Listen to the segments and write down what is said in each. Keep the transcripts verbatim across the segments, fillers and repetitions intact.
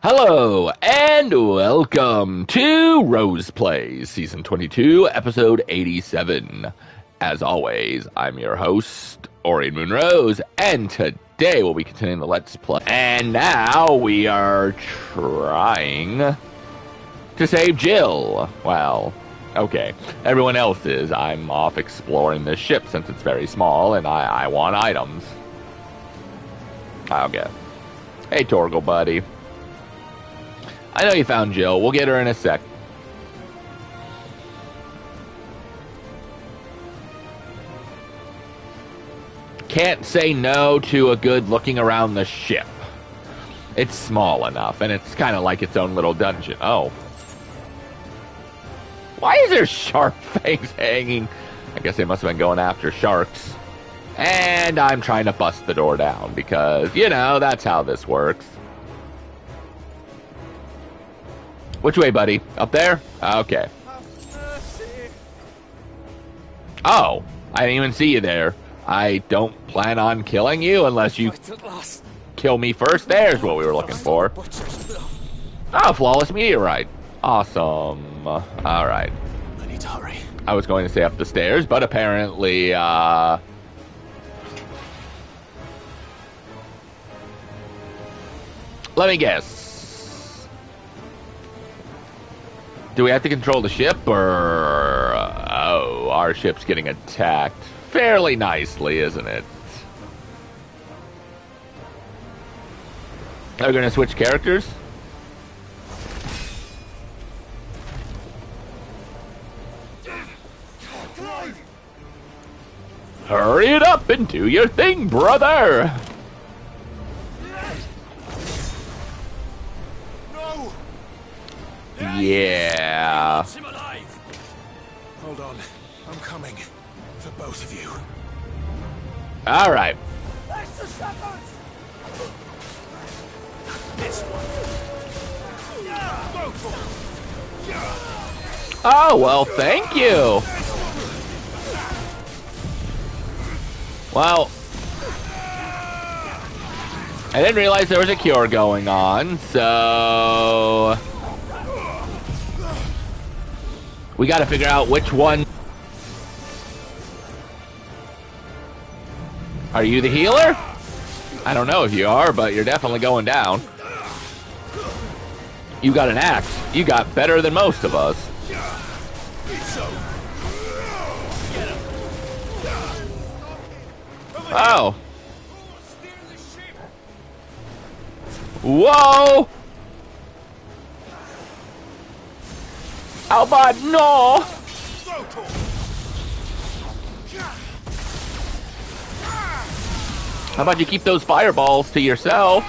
Hello, and welcome to Rose Plays, Season twenty-two, Episode eighty-seven. As always, I'm your host, Aurian MoonRose, and today we'll be continuing the Let's Play. And now we are trying to save Jill. Well, okay, everyone else is. I'm off exploring this ship since it's very small, and I, I want items. Okay. Hey, Torgal, buddy. I know you found Jill. We'll get her in a sec. Can't say no to a good looking around the ship. It's small enough, and it's kind of like its own little dungeon. Oh. Why is there shark fangs hanging? I guess they must have been going after sharks. And I'm trying to bust the door down because, you know, that's how this works. Which way, buddy? Up there? Okay. Oh, I didn't even see you there. I don't plan on killing you unless you kill me first. There's what we were looking for. Oh, flawless meteorite. Awesome. All right. I need to hurry. I was going to say up the stairs, but apparently, uh... let me guess. Do we have to control the ship, or... oh, our ship's getting attacked fairly nicely, isn't it? Are we going to switch characters? Hurry it up and do your thing, brother! Yeah. Hold on, I'm coming for both of you. All right. Oh well, thank you. Well, I didn't realize there was a cure going on, so. We gotta figure out which one. Are you the healer? I don't know if you are, but you're definitely going down. You got an axe. You got better than most of us. Oh. Whoa! How about no? How about you keep those fireballs to yourself?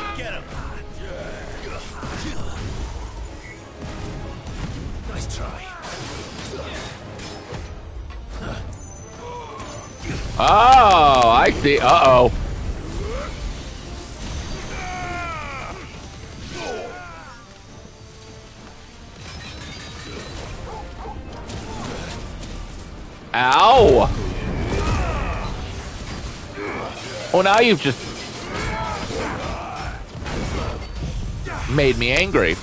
Nice try. Oh, I see. Uh-oh. Ow! Oh, now you've just made me angry.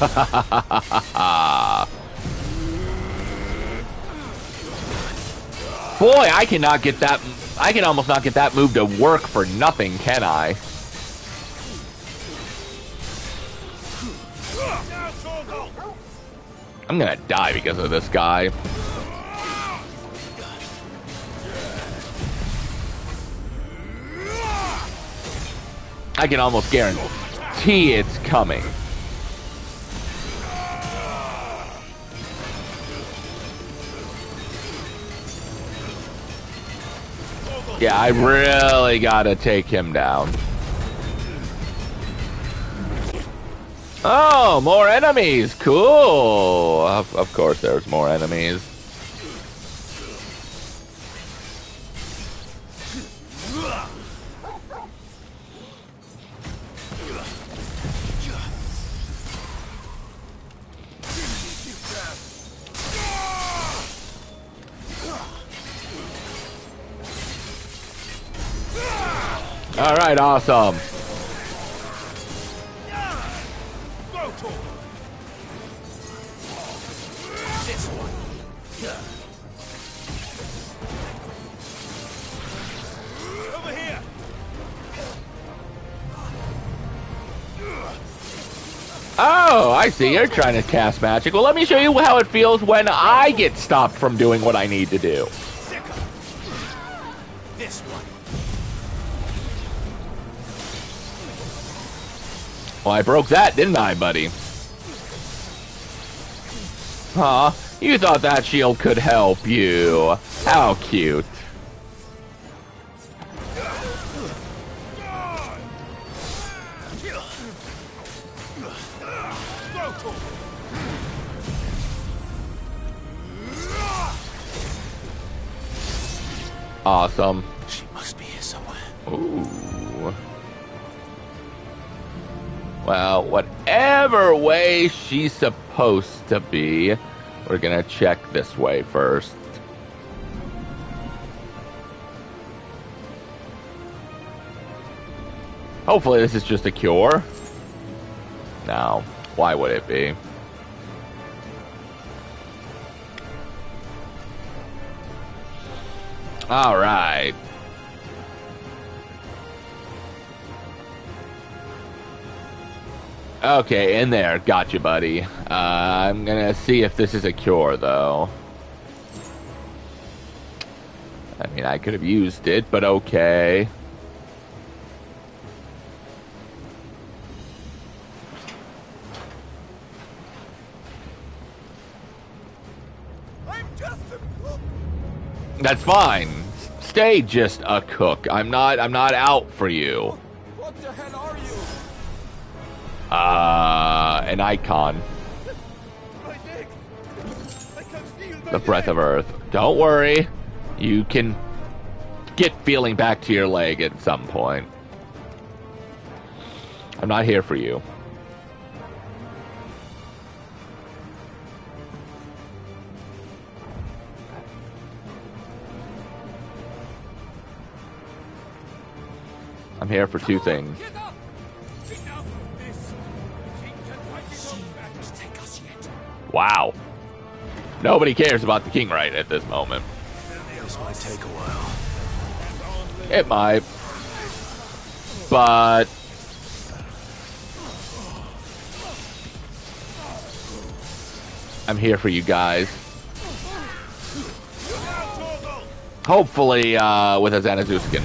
Ha ha ha ha ha ha. Boy, I cannot get that. I can almost not get that move to work for nothing, can I? I'm gonna die because of this guy. I can almost guarantee it's coming. Yeah, I really gotta take him down. Oh, more enemies! Cool! Of, of course there's more enemies. All right, awesome. Oh, I see. You're trying to cast magic. Well, let me show you how it feels when I get stopped from doing what I need to do. This one. Well, I broke that, didn't I, buddy? Huh? You thought that shield could help you. How cute. Awesome. She must be here somewhere. Ooh. Well, whatever way she's supposed to be, we're gonna check this way first. Hopefully this is just a cure. No, why would it be? All right. Okay, in there. Gotcha, buddy. Uh, I'm gonna see if this is a cure, though. I mean, I could have used it, but okay. I'm just a cook. That's fine. Stay just a cook. I'm not I'm not out for you. What the hell are you? Uh an icon. My neck. I can feel my the breath neck. Of earth. Don't worry. You can get feeling back to your leg at some point. I'm not here for you. I'm here for two things. Wow. Nobody cares about the king right at this moment. This might take a while. It might. But I'm here for you guys. Hopefully uh, with a Zanazuskin.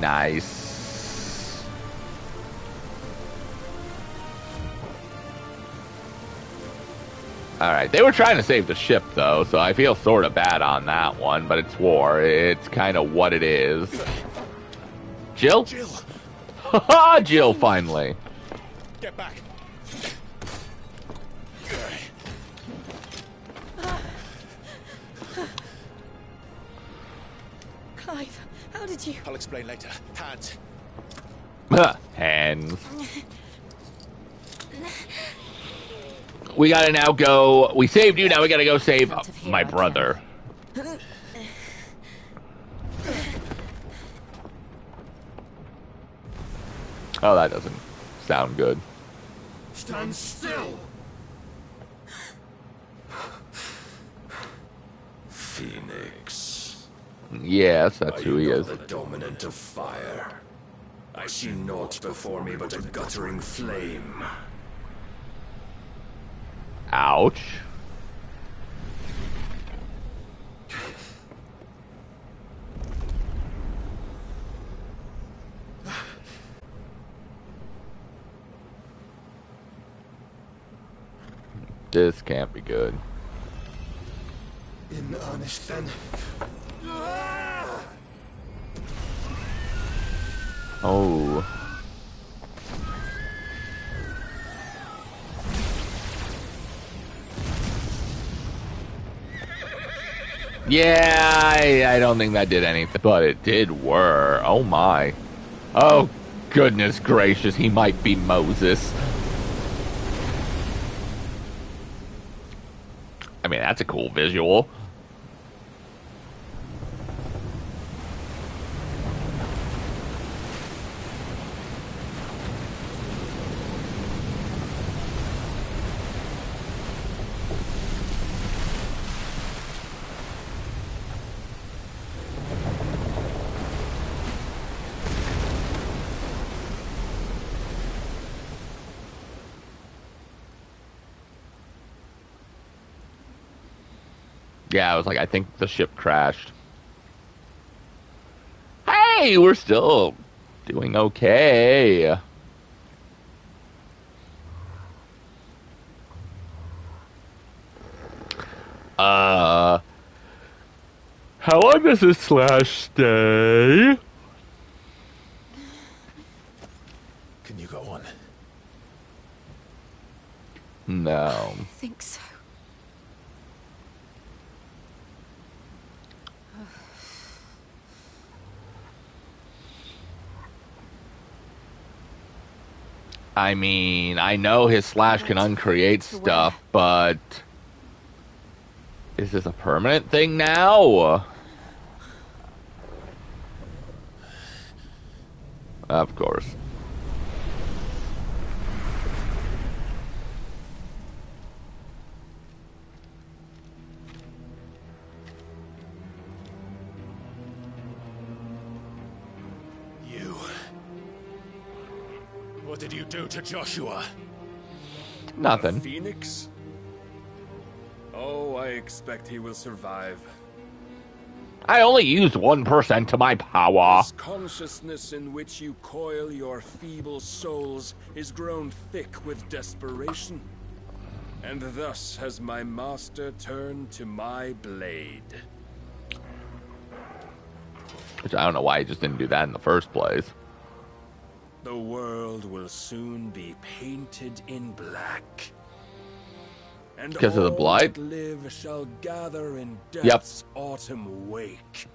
Nice. Alright, they were trying to save the ship, though, so I feel sort of bad on that one, but it's war. It's kind of what it is. Jill? Jill! Haha, Jill, finally! Get back. Clive. How did you? I'll explain later. Hands. Hands. We gotta now go. We saved you. Now we gotta go save uh, my brother. Oh, that doesn't sound good. Stand still. Phoenix. Yes, that's who he is. The dominant of fire. I see naught before me but a guttering flame. Ouch. This can't be good. In honest then. Oh. Yeah, I, I don't think that did anything, but it did work. Oh my. Oh, goodness gracious, he might be Moses. I mean, that's a cool visual. Yeah, I was like, I think the ship crashed. Hey, we're still doing okay. Uh, how long does this slash stay? Can you go on? No. I think so. I mean, I know his slash can uncreate stuff, but is this a permanent thing now? Of course. To Joshua. Nothing. A Phoenix? Oh, I expect he will survive. I only used one percent to my power. This consciousness in which you coil your feeble souls is grown thick with desperation. And thus has my master turned to my blade. Which I don't know why he just didn't do that in the first place. The world will soon be painted in black. And because all of the blight that live shall gather in death's yep. autumn wake.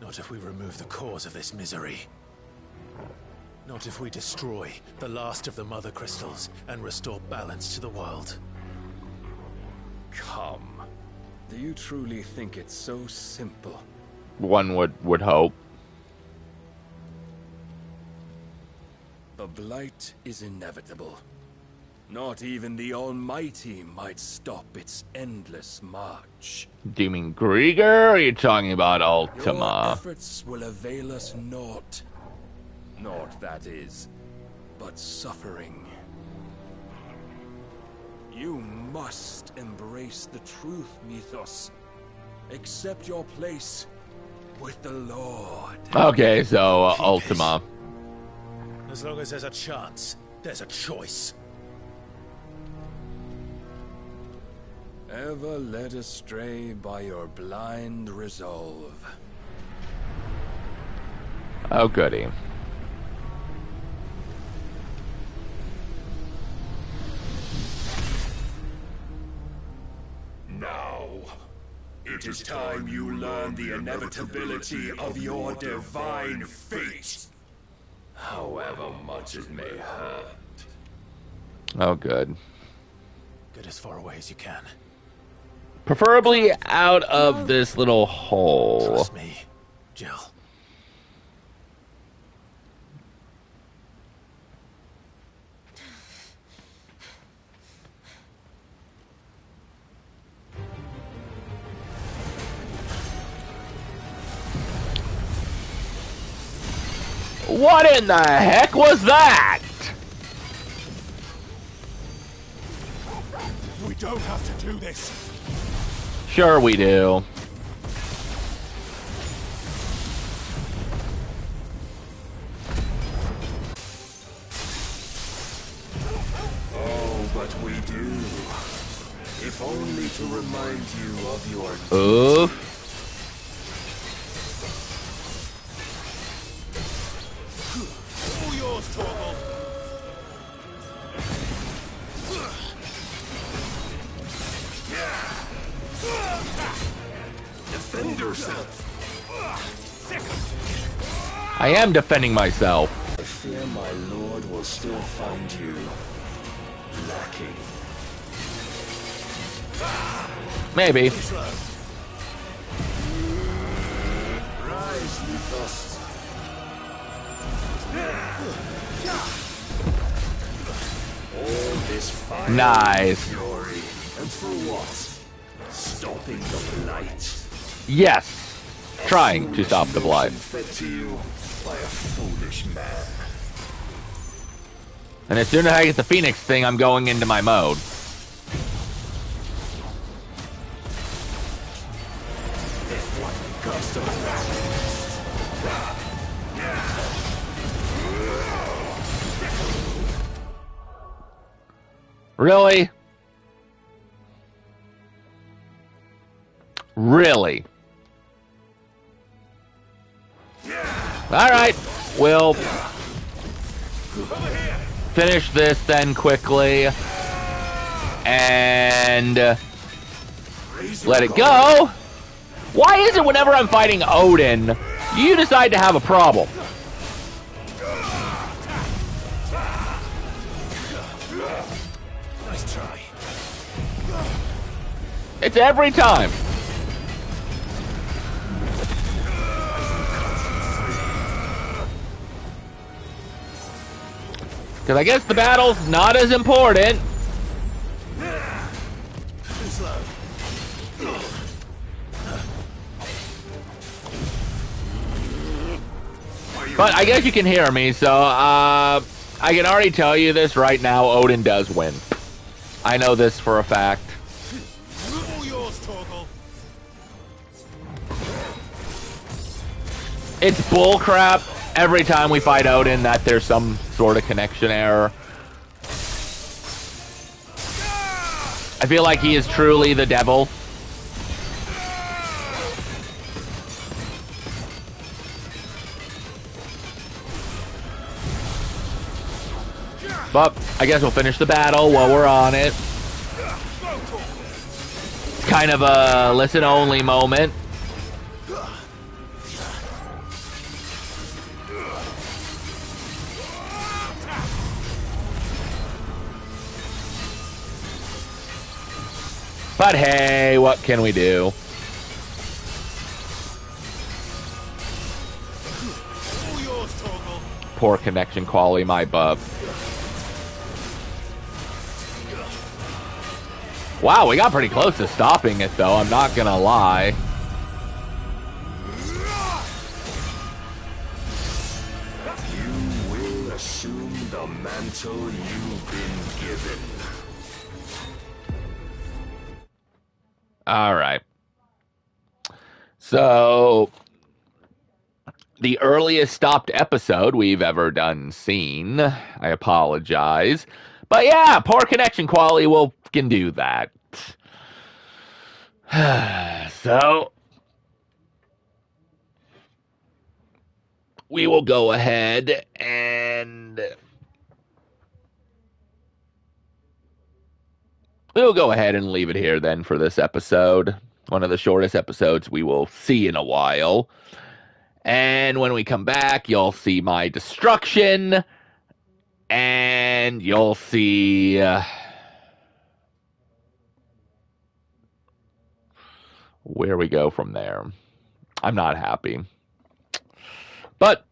Not if we remove the cause of this misery. Not if we destroy the last of the mother crystals and restore balance to the world. Come. Do you truly think it's so simple? One would, would hope. The blight is inevitable. Not even the Almighty might stop its endless march. Do you mean Grieger, or are you talking about Ultima? Your efforts will avail us naught. Naught, that is, but suffering. You must embrace the truth, Mythos. Accept your place with the Lord. Okay, so uh, Ultima. As long as there's a chance, there's a choice. Ever led astray by your blind resolve. Oh, goody. Now, it is time you learn the inevitability of your divine fate. However much it may hurt. Oh, good. Get as far away as you can. Preferably out of this little hole. Trust me, Jill. What in the heck was that? We don't have to do this. Sure we do. Oh, but we do. If only to remind you of your... Oof. I am defending myself. I fear my lord will still find you lacking. Maybe. Nice. Fury. And for what? Stopping the blight. Yes. Trying to stop the blight. Fed to you by a foolish man. And as soon as I get the Phoenix thing, I'm going into my mode. Really? Really? Alright, we'll finish this then quickly and let it go. Why is it whenever I'm fighting Odin, you decide to have a problem? It's every time. Because I guess the battle's not as important. But I guess you can hear me, so uh, I can already tell you this right now, Odin does win. I know this for a fact. It's bullcrap every time we fight Odin that there's some sort of connection error. I feel like he is truly the devil. But I guess we'll finish the battle while we're on it. It's kind of a listen-only moment. But hey, what can we do? Poor connection quality, my bub. Wow, we got pretty close to stopping it, though. I'm not gonna lie. You will assume the mantle you've been given. All right. So, the earliest stopped episode we've ever done seen. I apologize. But yeah, poor connection quality will can do that. So, we will go ahead and... We'll go ahead and leave it here then for this episode. One of the shortest episodes we will see in a while. And when we come back, you'll see my destruction. And you'll see... Uh, where we go from there. I'm not happy. But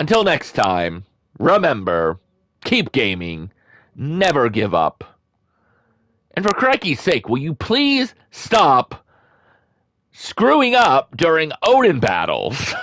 until next time, remember, keep gaming, never give up. And for crikey's sake, will you please stop screwing up during Odin battles?